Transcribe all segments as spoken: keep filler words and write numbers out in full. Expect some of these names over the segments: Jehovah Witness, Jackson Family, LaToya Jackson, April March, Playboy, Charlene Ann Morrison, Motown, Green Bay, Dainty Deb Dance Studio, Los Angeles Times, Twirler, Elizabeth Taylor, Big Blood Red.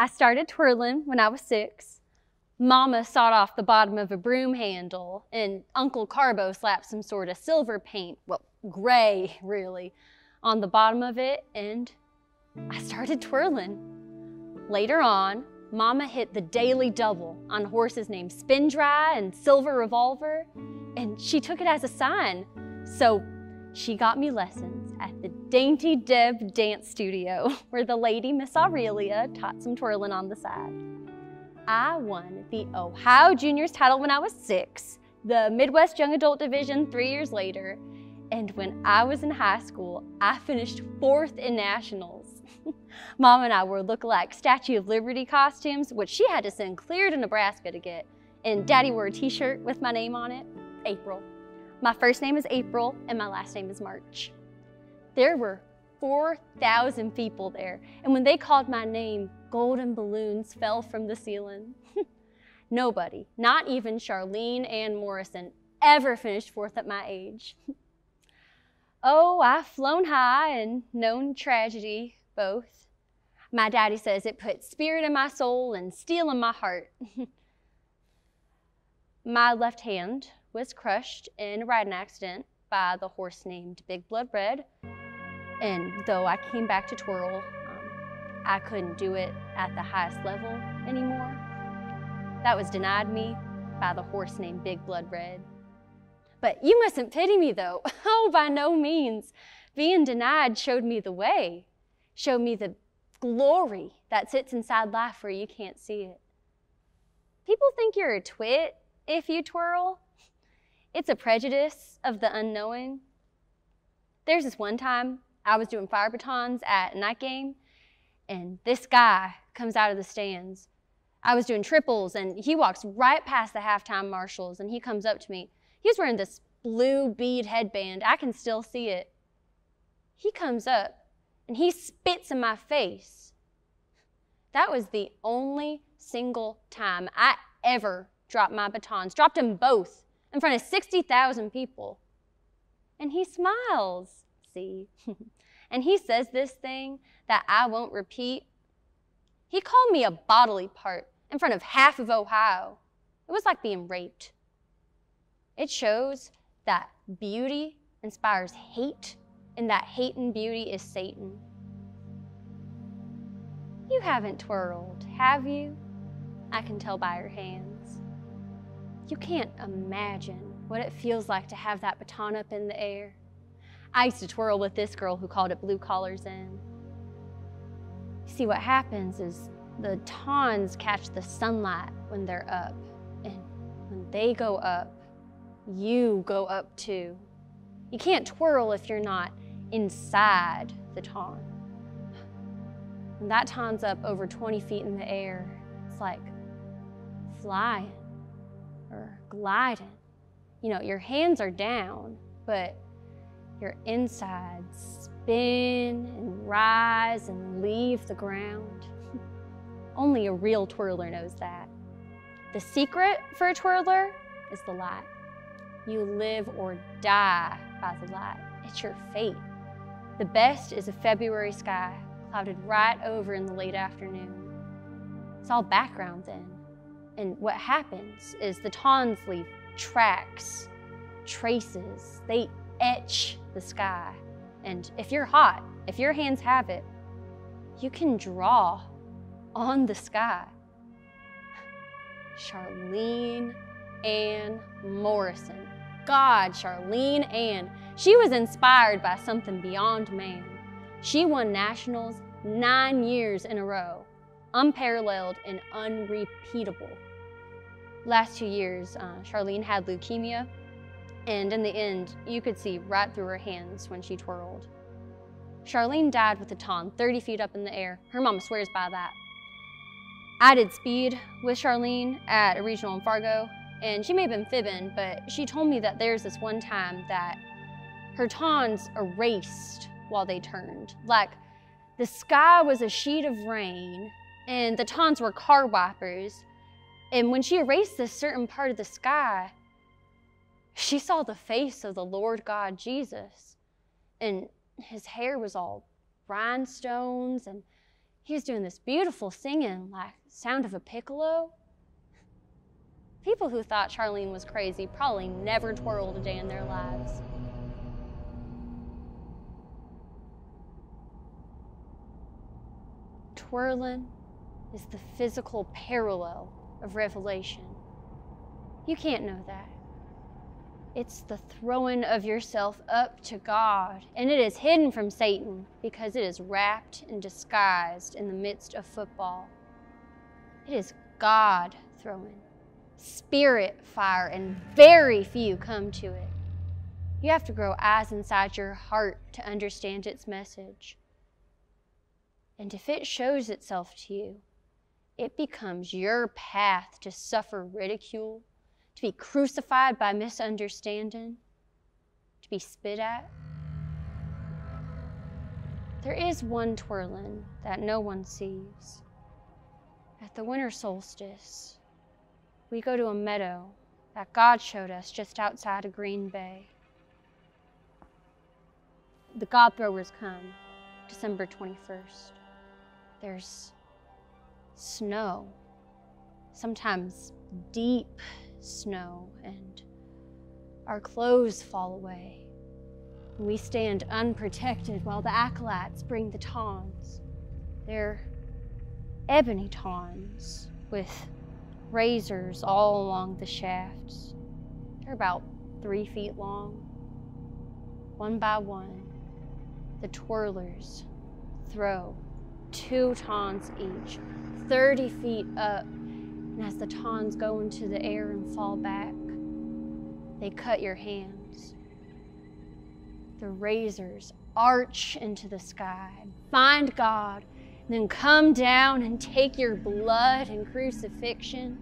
I started twirling when I was six. Mama sawed off the bottom of a broom handle, and Uncle Carbo slapped some sort of silver paint, well, gray really, on the bottom of it, and I started twirling. Later on, Mama hit the daily double on horses named Spin Dry and Silver Revolver, and she took it as a sign. So she got me lessons at the Dainty Deb Dance Studio, where the lady, Miss Aurelia, taught some twirling on the side. I won the Ohio Juniors title when I was six, the Midwest Young Adult Division three years later, and when I was in high school, I finished fourth in nationals. Mom and I wore look-alike Statue of Liberty costumes, which she had to send clear to Nebraska to get, and Daddy wore a t-shirt with my name on it, April. My first name is April, and my last name is March. There were four thousand people there, and when they called my name, golden balloons fell from the ceiling. Nobody, not even Charlene Ann Morrison, ever finished fourth at my age. Oh, I've flown high and known tragedy, both. My daddy says it put spirit in my soul and steel in my heart. My left hand was crushed in a riding accident by the horse named Big Blood Red. And though I came back to twirl, um, I couldn't do it at the highest level anymore. That was denied me by the horse named Big Blood Red. But you mustn't pity me, though. Oh, by no means. Being denied showed me the way, showed me the glory that sits inside life where you can't see it. People think you're a twit if you twirl. It's a prejudice of the unknowing. There's this one time I was doing fire batons at a night game, and this guy comes out of the stands. I was doing triples, and he walks right past the halftime marshals, and he comes up to me. He's wearing this blue bead headband. I can still see it. He comes up and he spits in my face. That was the only single time I ever dropped my batons, dropped them both in front of sixty thousand people. And he smiles, see? And he says this thing that I won't repeat. He called me a bodily part in front of half of Ohio. It was like being raped. It shows that beauty inspires hate, and that hate and beauty is Satan. You haven't twirled, have you? I can tell by your hands. You can't imagine what it feels like to have that baton up in the air. I used to twirl with this girl who called it blue collars in. See, what happens is the batons catch the sunlight when they're up, and when they go up, you go up too. You can't twirl if you're not inside the ton. When that ton's up over twenty feet in the air, it's like flying or gliding. You know, your hands are down, but your insides spin and rise and leave the ground. Only a real twirler knows that. The secret for a twirler is the light. You live or die by the light. It's your fate. The best is a February sky, clouded right over in the late afternoon. It's all background then. And what happens is the batons leave tracks, traces. They etch the sky. And if you're hot, if your hands have it, you can draw on the sky. Charlene Ann Morrison. God, Charlene Ann. She was inspired by something beyond man. She won nationals nine years in a row, unparalleled and unrepeatable. Last two years, uh, Charlene had leukemia, and in the end, you could see right through her hands when she twirled. Charlene died with a baton thirty feet up in the air. Her mama swears by that. I did speed with Charlene at a regional in Fargo, and she may have been fibbing, but she told me that there's this one time that her batons erased while they turned. Like, the sky was a sheet of rain, and the batons were car wipers. And when she erased this certain part of the sky, she saw the face of the Lord God Jesus. And his hair was all rhinestones, and He was doing this beautiful singing, like sound of a piccolo. People who thought Charlene was crazy probably never twirled a day in their lives. Twirling is the physical parallel of revelation. You can't know that. It's the throwing of yourself up to God, and it is hidden from Satan because it is wrapped and disguised in the midst of football. It is God throwing, spirit fire, and very few come to it. You have to grow eyes inside your heart to understand its message. And if it shows itself to you, it becomes your path to suffer ridicule, to be crucified by misunderstanding, to be spit at. There is one twirling that no one sees. At the winter solstice, we go to a meadow that God showed us just outside of Green Bay. The God throwers come December twenty-first. There's snow, sometimes deep snow, and our clothes fall away. And we stand unprotected while the acolytes bring the tawns. They're ebony tawns with razors all along the shafts. They're about three feet long. One by one, the twirlers throw two tawns each, thirty feet up. And as the tawns go into the air and fall back, they cut your hands. The razors arch into the sky, find God, and then come down and take your blood and crucifixion.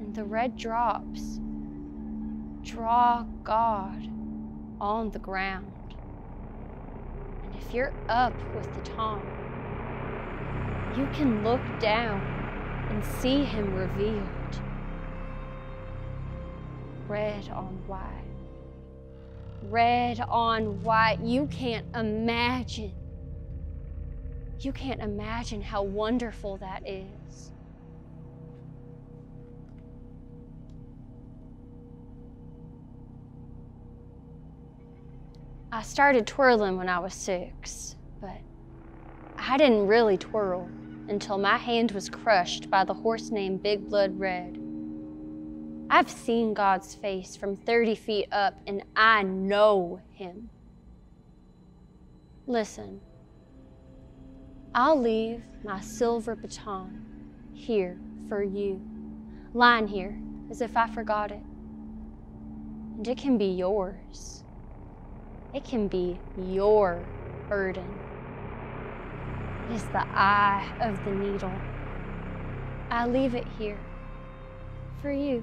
And the red drops draw God on the ground. And if you're up with the taunt, you can look down and see him revealed, red on white, red on white. You can't imagine, you can't imagine how wonderful that is. I started twirling when I was six, but I didn't really twirl until my hand was crushed by the horse named Big Blood Red. I've seen God's face from thirty feet up, and I know him. Listen, I'll leave my silver baton here for you, lying here as if I forgot it. And it can be yours. It can be your burden. It is the eye of the needle. I leave it here for you.